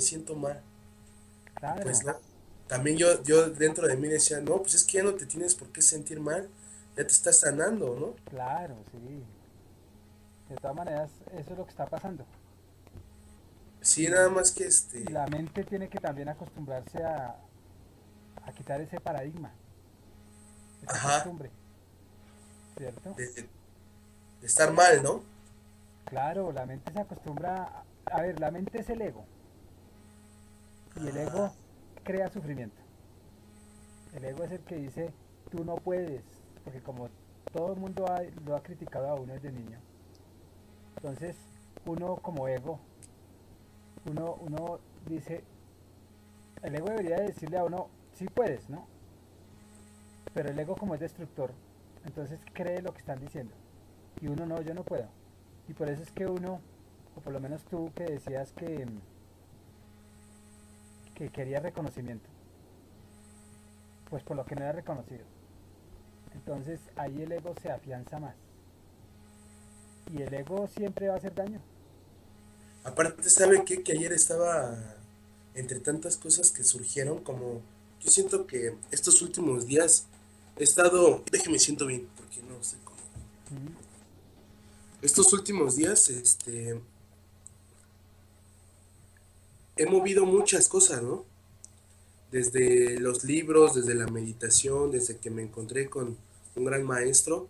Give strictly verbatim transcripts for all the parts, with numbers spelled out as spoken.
me siento mal. Claro. Pues no. También yo, yo dentro de mí decía, no, pues es que ya no te tienes por qué sentir mal, ya te estás sanando, ¿no? Claro, sí. De todas maneras, eso es lo que está pasando. Sí, nada más que este... La mente tiene que también acostumbrarse a, a quitar ese paradigma. Esa Ajá. costumbre. ¿Cierto? De, de, de estar mal, ¿no? Claro, la mente se acostumbra... A, a ver, la mente es el ego. Y el ego crea sufrimiento. El ego es el que dice, tú no puedes, porque como todo el mundo ha, lo ha criticado a uno desde niño, entonces uno como ego, uno, uno dice, el ego debería decirle a uno, sí puedes, ¿no? Pero el ego como es destructor, entonces cree lo que están diciendo, y uno no, yo no puedo. Y por eso es que uno, o por lo menos tú que decías que... que quería reconocimiento, pues por lo que no era reconocido, entonces ahí el ego se afianza más, y el ego siempre va a hacer daño. Aparte, ¿sabe qué? Que ayer estaba, entre tantas cosas que surgieron, como, yo siento que estos últimos días he estado, déjeme siento bien, porque no sé cómo, ¿Mm? estos últimos días, este... he movido muchas cosas, ¿no? Desde los libros, desde la meditación, desde que me encontré con un gran maestro,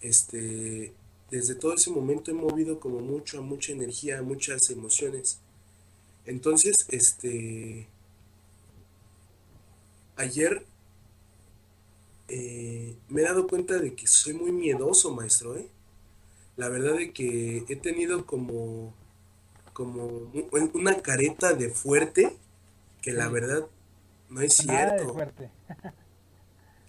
este, desde todo ese momento he movido como mucho, mucha energía, muchas emociones. Entonces, este, ayer eh, me he dado cuenta de que soy muy miedoso, maestro, ¿eh? La verdad de que he tenido como... como una careta de fuerte, que la verdad no es cierto.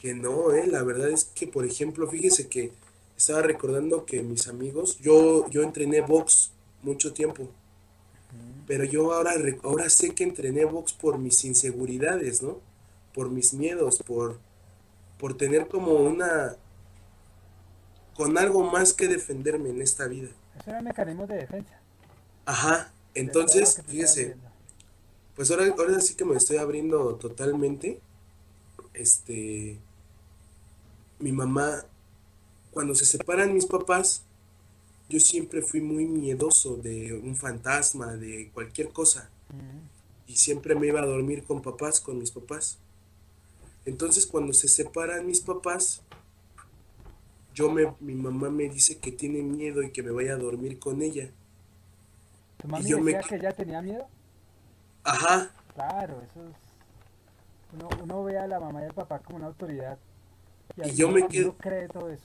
Que no, eh, la verdad es que, por ejemplo, fíjese que estaba recordando que mis amigos, yo yo entrené box mucho tiempo, pero yo ahora, ahora sé que entrené box por mis inseguridades, ¿no? Por mis miedos, por, por tener como una... con algo más que defenderme en esta vida. Eso era un mecanismo de defensa. Ajá, entonces, fíjese, pues ahora, ahora sí que me estoy abriendo totalmente. Este, mi mamá, cuando se separan mis papás, yo siempre fui muy miedoso de un fantasma, de cualquier cosa. Y siempre me iba a dormir con papás, con mis papás. Entonces, cuando se separan mis papás, yo me, mi mamá me dice que tiene miedo y que me vaya a dormir con ella. ¿Tu mami decía me... que ya tenía miedo? Ajá. Claro, eso es... Uno, uno ve a la mamá y al papá como una autoridad. Y, y yo me quedo... uno cree todo eso.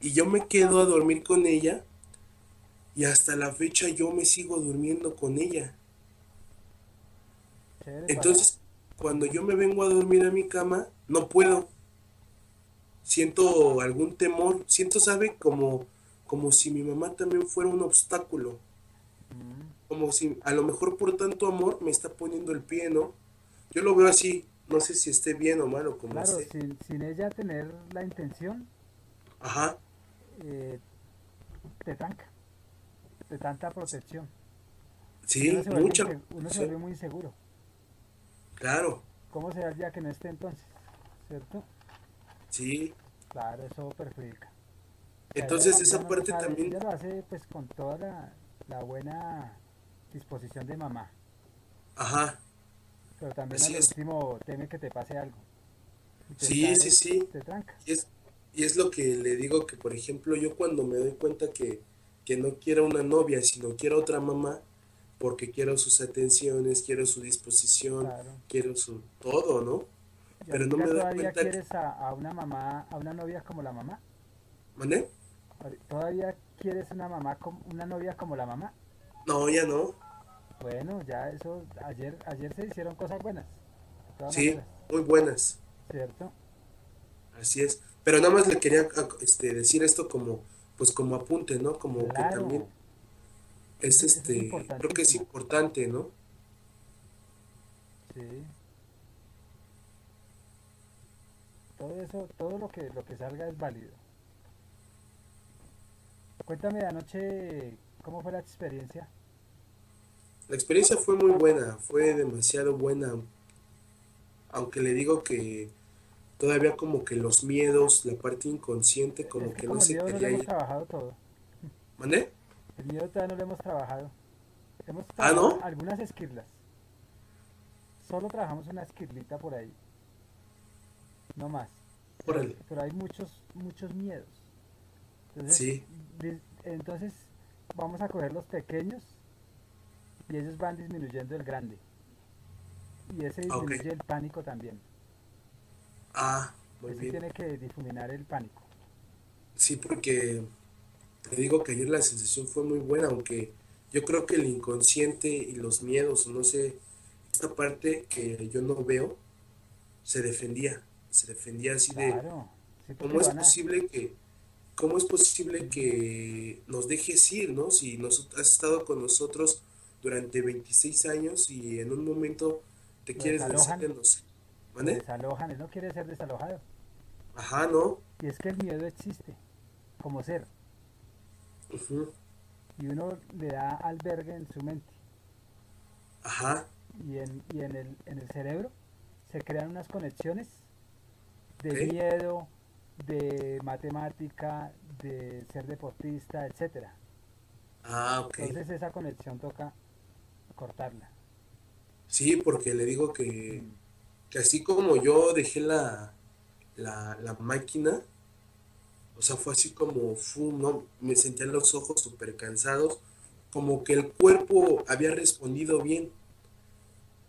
Y yo me quedo a dormir con ella. Y hasta la fecha yo me sigo durmiendo con ella. Chévere. Entonces, para... cuando yo me vengo a dormir a mi cama, no puedo. Siento algún temor. Siento, ¿sabe? Como, como si mi mamá también fuera un obstáculo. Como si a lo mejor por tanto amor me está poniendo el pie, ¿no? Yo lo veo así, no sé si esté bien o mal o como claro, esté. Sin, sin ella tener la intención, Ajá. Eh, te tranca, de tanta protección. Sí, uno se vuelve mucha. Insegu- uno se vuelve muy inseguro. Claro. ¿Cómo será el día que no esté entonces? ¿Cierto? Sí. Claro, eso perjudica. Entonces ella, esa ella parte no sabe, también... Ella lo hace pues con toda la... la buena disposición de mamá. Ajá. Pero también al último teme que te pase algo. Sí, sí, sí. Te tranca. Y es, y es lo que le digo que, por ejemplo, yo cuando me doy cuenta que, que no quiero una novia, sino quiero otra mamá, porque quiero sus atenciones, quiero su disposición, claro. quiero su todo, ¿no? Yo Pero no me doy cuenta. ¿Todavía quieres que... a, a una mamá, a una novia como la mamá? ¿Mané? ¿Todavía quieres una mamá, una novia como la mamá? No, ya no. Bueno, ya eso, ayer ayer se hicieron cosas buenas. Sí, maneras. Muy buenas. ¿Cierto? Así es, pero nada más le quería este, decir esto como, pues como apunte, ¿no? Como claro. que también es eso este, es creo que es importante, ¿no? Sí. Todo eso, todo lo que, lo que salga es válido. Cuéntame de anoche, ¿cómo fue la experiencia? La experiencia fue muy buena, fue demasiado buena, aunque le digo que todavía como que los miedos, la parte inconsciente, como Es que que no como el se miedo no lo quería hemos ir. trabajado todo. ¿Mandé? El miedo todavía no lo hemos trabajado. Hemos ¿Ah, trabajado no? algunas esquirlas. Solo trabajamos una esquirlita por ahí. No más. Pero, Órale. pero hay muchos, muchos miedos. Entonces, Sí, dis- entonces vamos a coger los pequeños y ellos van disminuyendo el grande. Y ese ah, ok. disminuye el pánico también. Ah, muy Ese bien. tiene que difuminar el pánico. Sí, porque te digo que ayer la sensación fue muy buena, aunque yo creo que el inconsciente y los miedos, o no sé, esta parte que yo no veo, se defendía, se defendía así de, Claro, sí, porque ¿cómo es van a... posible que, cómo es posible que nos dejes ir, ¿no? Si nos, has estado con nosotros durante veintiséis años y en un momento te Lo quieres deshacer desalojan, de nosotros, lo ¿vale? desalojan, él no quiere ser desalojado. Ajá, ¿no? Y es que el miedo existe como ser Ujú. y uno le da albergue en su mente Ajá, y en, y en el, en el cerebro se crean unas conexiones de ok, miedo, de matemática, de ser deportista, etcétera. ah, ok. Entonces esa conexión toca cortarla. Sí, porque le digo que, Mm. que así como yo dejé la, la, la máquina, o sea, fue así como, fu, ¿no? Me sentían los ojos súper cansados, como que el cuerpo había respondido bien,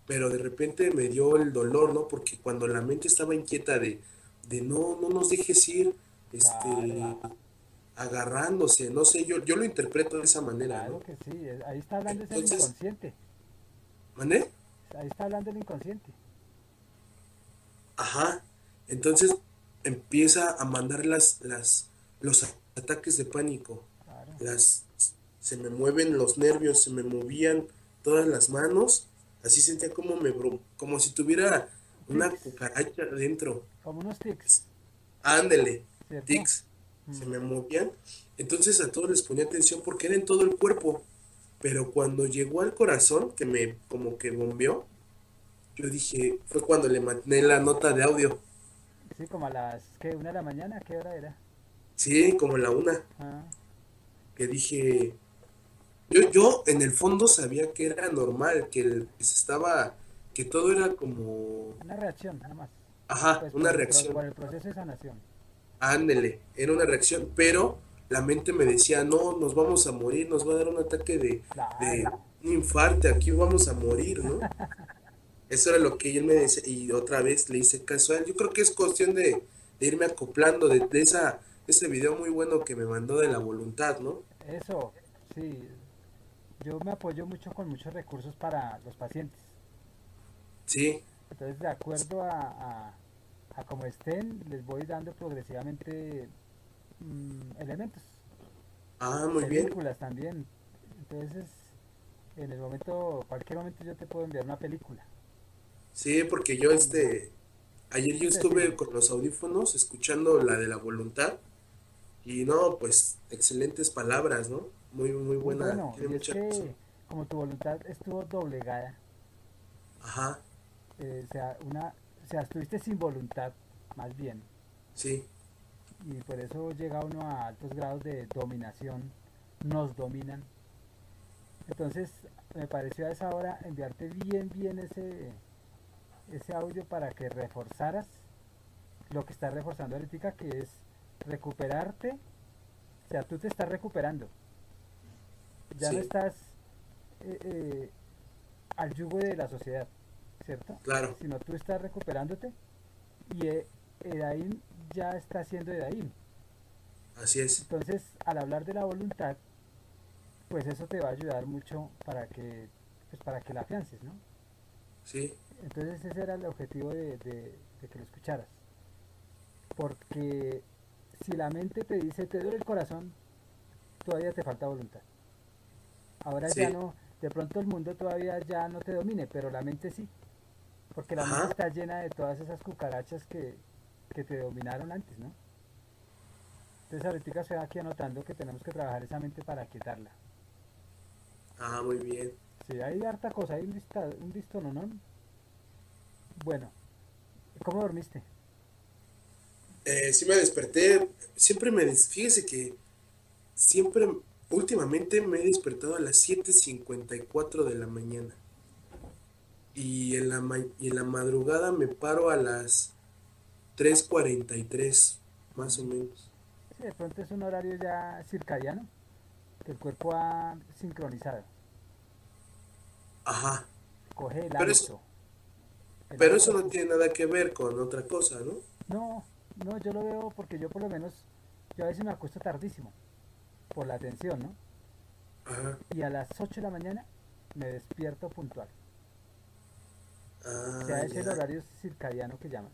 pero de repente me dio el dolor, ¿no? Porque cuando la mente estaba inquieta de, de no, no nos dejes ir, Claro, este, agarrándose, no sé, yo, yo lo interpreto de esa manera, claro ¿no? que sí. eh, Ahí está hablando es el Entonces, inconsciente. ¿mané? Ahí está hablando el inconsciente. Ajá. Entonces empieza a mandar las, las, los a- ataques de pánico. Claro. Las, se me mueven los nervios, se me movían todas las manos. Así sentía como me, bro- como si tuviera una Tics, cucaracha adentro. como unos tics, Ándele, ¿cierto? tics, se Mm. me movían. Entonces a todos les ponía atención porque era en todo el cuerpo. Pero cuando llegó al corazón, que me como que bombeó, yo dije, fue cuando le mandé la nota de audio. Sí, como a las, ¿qué? ¿Una de la mañana? ¿Qué hora era? Sí, como la una, Ah, que dije, yo, yo en el fondo sabía que era normal, que el- que se estaba, que todo era como, una reacción, nada más. ajá, Pues una por el, pro- reacción, por el proceso de sanación. ándele, era una reacción, pero la mente me decía, no, nos vamos a morir, nos va a dar un ataque de, de Claro. un infarto, aquí vamos a morir, ¿no? Eso era lo que él me decía, y otra vez le hice caso a él. Yo creo que es cuestión de, de irme acoplando, de, de esa, ese video muy bueno que me mandó de la voluntad, ¿no? Eso, sí. Yo me apoyo mucho con muchos recursos para los pacientes. Sí, Entonces, de acuerdo a, a, a cómo estén, les voy dando progresivamente mm, elementos, ah, muy bien. películas también. Entonces, en el momento, cualquier momento yo te puedo enviar una película. Sí, porque yo Mm, este, ayer yo Eso te estuve sirve. con los audífonos escuchando la de la voluntad y no, pues excelentes palabras, ¿no? Muy, muy Muy buena, bueno, tiene y es mucha razón. que como tu voluntad estuvo doblegada, Ajá, eh, o sea, una, o sea, estuviste sin voluntad, más bien, sí, y por eso llega uno a altos grados de dominación, nos dominan. Entonces, me pareció a esa hora enviarte bien, bien ese, ese audio para que reforzaras lo que estás reforzando ahorita, que es recuperarte, o sea, tú te estás recuperando, ya no sí, estás eh, eh, al yugo de la sociedad, ¿cierto? claro, Sino tú estás recuperándote y eh, Edaín ya está siendo Edaín. así es. Entonces, al hablar de la voluntad, pues eso te va a ayudar mucho para que, pues para que la afiances, ¿no? Sí, Entonces ese era el objetivo de, de- de que lo escucharas. Porque si la mente te dice, te duele el corazón, todavía te falta voluntad. Ahora ya sí, no, de pronto el mundo todavía ya no te domine, pero la mente sí. Porque la mente ajá, está llena de todas esas cucarachas que, que te dominaron antes, ¿no? Entonces ahorita estoy aquí anotando que tenemos que trabajar esa mente para quitarla. ah, muy bien. Sí, hay harta cosa, hay un, dista, un distononón. Bueno, ¿cómo dormiste? Eh, sí me desperté, siempre me... des- Fíjese que siempre, últimamente me he despertado a las siete cincuenta y cuatro de la mañana. Y en la, ma- y en la madrugada me paro a las tres cuarenta y tres, más o menos. Sí, de pronto es un horario ya circadiano que el cuerpo ha sincronizado. Ajá. Coge el Pero eso, hábito, el pero eso no hábito. tiene nada que ver con otra cosa, ¿no? No, no, yo lo veo porque yo por lo menos, yo a veces me acuesto tardísimo por la tensión, ¿no? Ajá. Y a las ocho de la mañana me despierto puntual. O Ah, sea, es el ya. horario circadiano que llaman,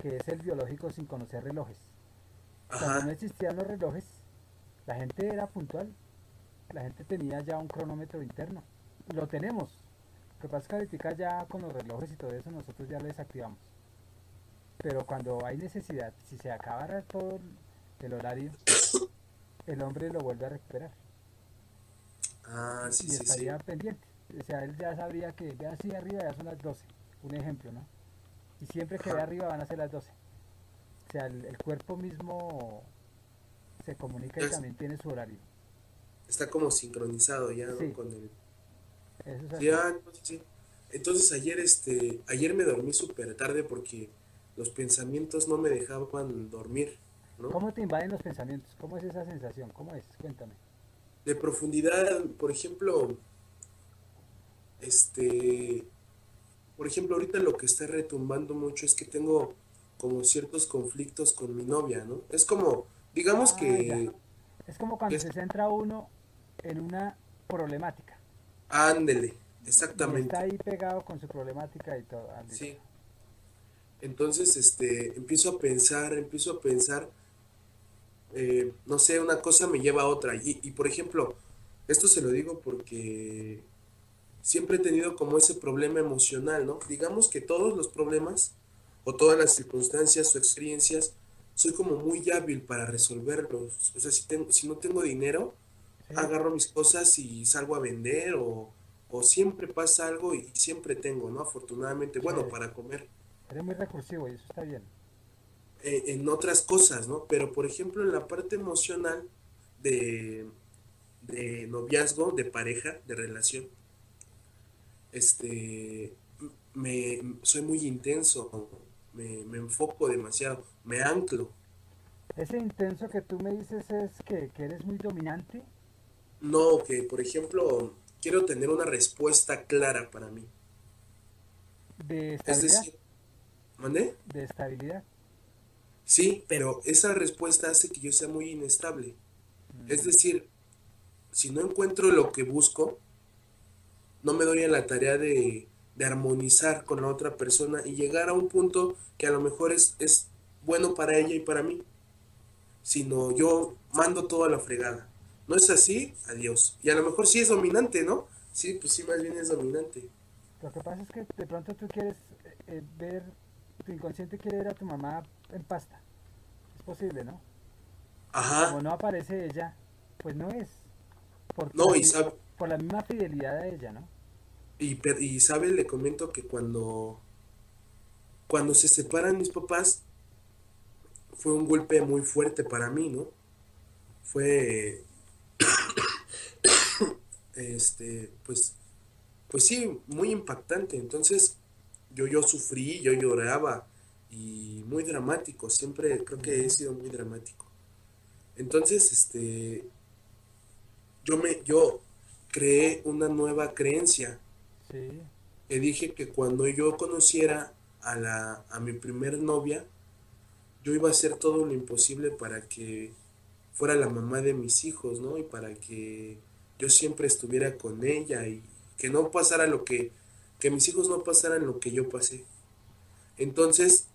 que es el biológico sin conocer relojes. Cuando no Ajá. existían los relojes, la gente era puntual, la gente tenía ya un cronómetro interno. Lo tenemos. Lo que pasa es que ahorita ya con los relojes y todo eso nosotros ya lo desactivamos. Pero cuando hay necesidad, si se acabara todo el horario, el hombre lo vuelve a recuperar Ah, sí, y sí, estaría sí. pendiente. O sea, él ya sabría que ve así arriba, ya son las doce. Un ejemplo, ¿no? Y siempre que ve Ajá. arriba van a ser las doce. O sea, el, el cuerpo mismo se comunica Ya y es- también tiene su horario. Está como sincronizado ya, ¿no? Sí, Con el... eso es Sí, así. ah, no, sí, sí. Entonces ayer, este, ayer me dormí súper tarde porque los pensamientos no me dejaban dormir, ¿no? ¿Cómo te invaden los pensamientos? ¿Cómo es esa sensación? ¿Cómo es? Cuéntame. De profundidad, por ejemplo, este, por ejemplo, ahorita lo que está retumbando mucho es que tengo como ciertos conflictos con mi novia, ¿no? Es como, digamos Ah, ya. que, Es como que cuando es, se centra uno en una problemática ándele, y está exactamente, ahí pegado con su problemática y todo. Ah, listo. sí. Entonces, este, empiezo a pensar, empiezo a pensar, eh, no sé, una cosa me lleva a otra. Y, y, por ejemplo, esto se lo digo porque siempre he tenido como ese problema emocional, ¿no? Digamos que todos los problemas o todas las circunstancias o experiencias, soy como muy hábil para resolverlos. O sea, si tengo, si no tengo dinero, Sí, agarro mis cosas y salgo a vender o, o siempre pasa algo y siempre tengo, ¿no? Afortunadamente, bueno, chévere. para comer, Eres muy recursivo y eso está bien. eh, en otras cosas, ¿no? Pero, por ejemplo, en la parte emocional de, de noviazgo, de pareja, de relación, este, me, soy muy intenso, me, me enfoco demasiado, me anclo. Ese intenso que tú me dices es que, que eres muy dominante. No, que, por ejemplo, quiero tener una respuesta clara para mí. De Es estabilidad, decir, ¿mandé? de estabilidad. Sí, pero esa respuesta hace que yo sea muy inestable. Es Mm, decir, si no encuentro lo que busco, no me doy a la tarea de, de armonizar con la otra persona y llegar a un punto que a lo mejor es, es bueno para ella y para mí, sino yo mando todo a la fregada. No es así, adiós. Y a lo mejor sí es dominante, ¿no? Sí, pues sí, más bien es dominante. Lo que pasa es que de pronto tú quieres eh, eh, ver, tu inconsciente quiere ver a tu mamá en pasta. Es posible, ¿no? Y como Ajá, no aparece ella, pues no es. Por no, la, y fi- sabe, por la misma fidelidad a ella, ¿no? y, per- y sabe, le comento que cuando, cuando se separan mis papás fue un golpe muy fuerte para mí, ¿no? Fue, este, pues, pues sí, muy impactante. Entonces, yo, yo sufrí, yo lloraba y muy dramático. Siempre creo que he Ujú. sido muy dramático. Entonces, este, yo me, yo creé una nueva creencia Sí, que dije que cuando yo conociera a la, a mi primer novia, yo iba a hacer todo lo imposible para que fuera la mamá de mis hijos, ¿no? Y para que yo siempre estuviera con ella y que no pasara lo que, que mis hijos no pasaran lo que yo pasé. Entonces,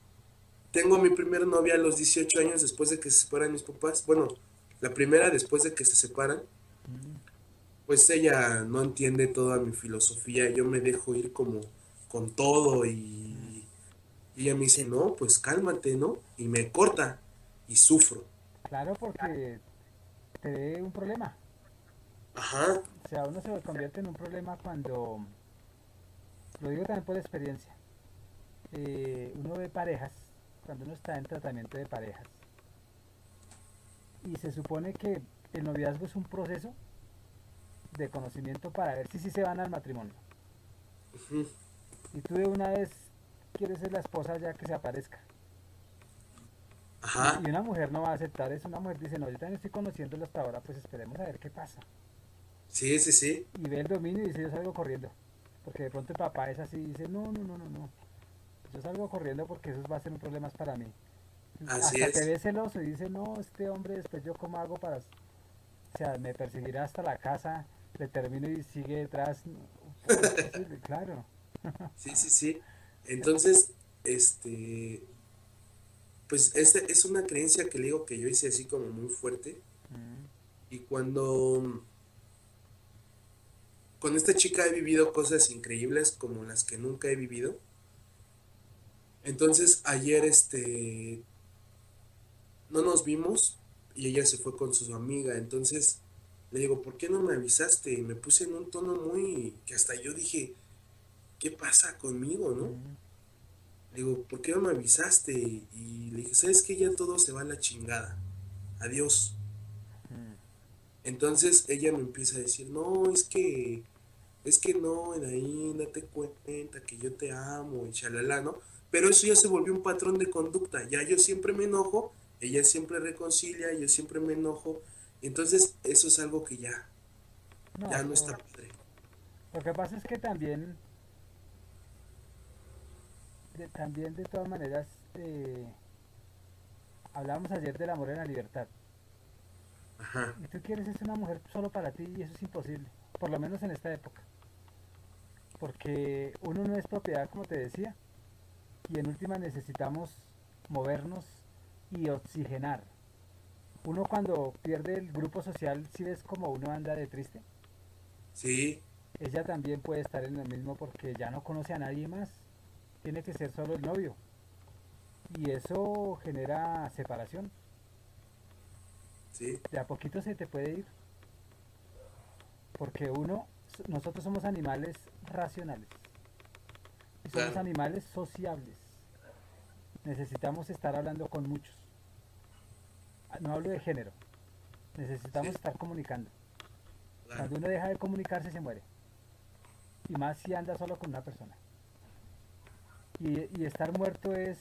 tengo a mi primera novia a los dieciocho años después de que se separan mis papás. Bueno, la primera después de que se separan, mm, pues ella no entiende toda mi filosofía. Yo me dejo ir como con todo mm. y, y ella me dice, no, pues cálmate, ¿no? Y me corta y sufro. Claro, porque te dé un problema. Ajá. O sea, uno se convierte en un problema cuando, lo digo también por experiencia, eh, uno ve parejas, cuando uno está en tratamiento de parejas, y se supone que el noviazgo es un proceso de conocimiento para ver si sí si se van al matrimonio. Uh-huh. Y tú de una vez quieres ser la esposa ya que se aparezca. Ajá. Y una mujer no va a aceptar eso, una mujer dice, no, yo también estoy conociéndolo hasta ahora, pues esperemos a ver qué pasa. Sí, sí, sí. Y ve el dominio y dice, yo salgo corriendo, porque de pronto el papá es así y dice, no, no, no, no, no, yo salgo corriendo porque eso va a ser un problema para mí. Así hasta es. Te ve celoso y dice, no, este hombre después yo cómo hago para, o sea, me perseguirá hasta la casa, le termino y sigue detrás. Claro. Sí, sí, sí. Entonces, este... pues esta es una creencia que le digo que yo hice así como muy fuerte. Mm. Y cuando con esta chica he vivido cosas increíbles como las que nunca he vivido. Entonces ayer este no nos vimos y ella se fue con su amiga. Entonces le digo, ¿por qué no me avisaste? Y me puse en un tono muy... que hasta yo dije, ¿qué pasa conmigo, no? Mm. Digo, ¿por qué no me avisaste? Y le dije, ¿sabes qué? Ya todo se va a la chingada. Adiós. Mm. Entonces ella me empieza a decir, no, es que, es que no, Edaín, date cuenta que yo te amo, y chalala, ¿no? Pero eso ya se volvió un patrón de conducta. Ya yo siempre me enojo, ella siempre reconcilia, yo siempre me enojo. Entonces eso es algo que ya, no, ya no está padre. Lo que pasa es que también... De, también de todas maneras eh, hablábamos ayer del amor en la libertad. Ajá. Y tú quieres ser una mujer solo para ti y eso es imposible, por lo menos en esta época, porque uno no es propiedad, como te decía, y en última necesitamos movernos y oxigenar. Uno cuando pierde el grupo social, si ¿sí ves como uno anda de triste? Sí. Ella también puede estar en lo mismo porque ya no conoce a nadie más. Tiene que ser solo el novio. Y eso genera separación. Sí. De a poquito se te puede ir. Porque uno, nosotros somos animales racionales. Y somos claro. animales sociables. Necesitamos estar hablando con muchos. No hablo de género. Necesitamos sí. estar comunicando. Claro. Cuando uno deja de comunicarse se muere. Y más si anda solo con una persona. Y, y estar muerto es,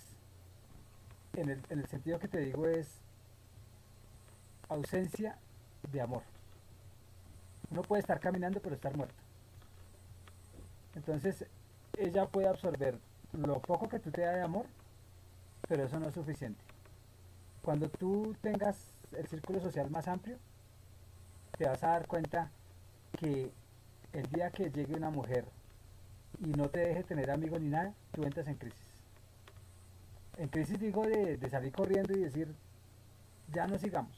en el, en el sentido que te digo, es ausencia de amor. Uno puede estar caminando pero estar muerto. Entonces ella puede absorber lo poco que tú te da de amor, pero eso no es suficiente. Cuando tú tengas el círculo social más amplio, te vas a dar cuenta que el día que llegue una mujer y no te deje tener amigos ni nada, tú entras en crisis. En crisis digo de, de salir corriendo y decir, ya no sigamos,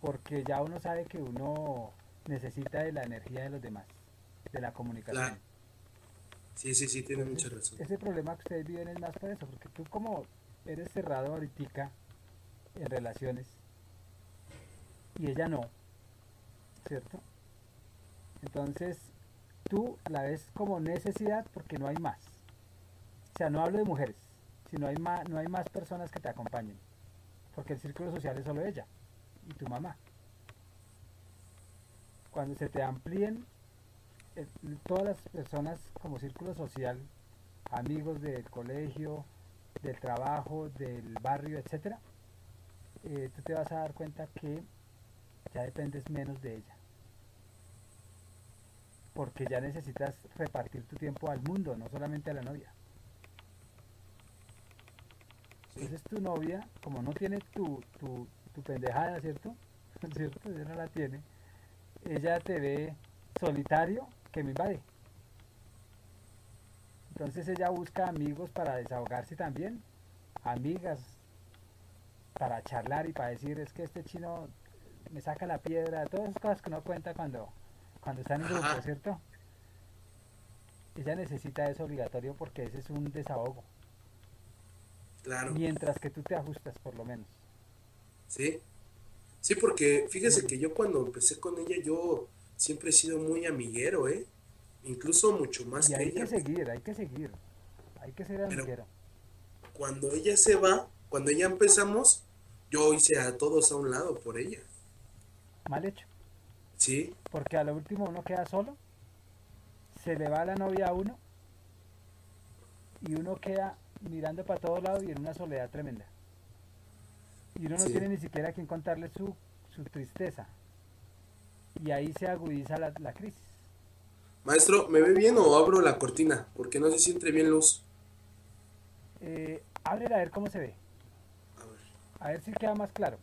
porque ya uno sabe que uno necesita de la energía de los demás, de la comunicación. Claro. Sí, sí, sí, tiene mucha razón. Ese problema que ustedes viven es más por eso, porque tú como eres cerrado ahorita en relaciones y ella no, ¿cierto? Entonces... tú la ves como necesidad porque no hay más. O sea, no hablo de mujeres, sino hay más, no hay más personas que te acompañen. Porque el círculo social es solo ella y tu mamá. Cuando se te amplíen eh, todas las personas como círculo social, amigos del colegio, del trabajo, del barrio, etcétera, eh, tú te vas a dar cuenta que ya dependes menos de ella. Porque ya necesitas repartir tu tiempo al mundo, no solamente a la novia. Sí. Entonces tu novia, como no tiene tu, tu, tu pendejada, ¿cierto? ¿Cierto? Ella no la tiene. Ella te ve solitario, que me invade. Entonces ella busca amigos para desahogarse también. Amigas para charlar y para decir, es que este chino me saca la piedra. Todas esas cosas que uno cuenta cuando... cuando están en grupo, ajá, ¿cierto? Ella necesita eso obligatorio porque ese es un desahogo. Claro. Mientras que tú te ajustas, por lo menos. Sí. Sí, porque fíjese que yo cuando empecé con ella, yo siempre he sido muy amiguero, ¿eh? Incluso mucho más y que hay ella. Hay que seguir, hay que seguir. Hay que ser amiguero. Pero cuando ella se va, cuando ella empezamos, yo hice a todos a un lado por ella. Mal hecho. Sí. Porque a lo último uno queda solo, se le va la novia a uno y uno queda mirando para todos lados y en una soledad tremenda. Y uno no sí. tiene ni siquiera a quien contarle su, su tristeza. Y ahí se agudiza la, la crisis. Maestro, ¿me ve bien o abro la cortina? Porque no sé si entre bien luz. Eh, ábrela a ver cómo se ve. A ver. A ver si queda más claro.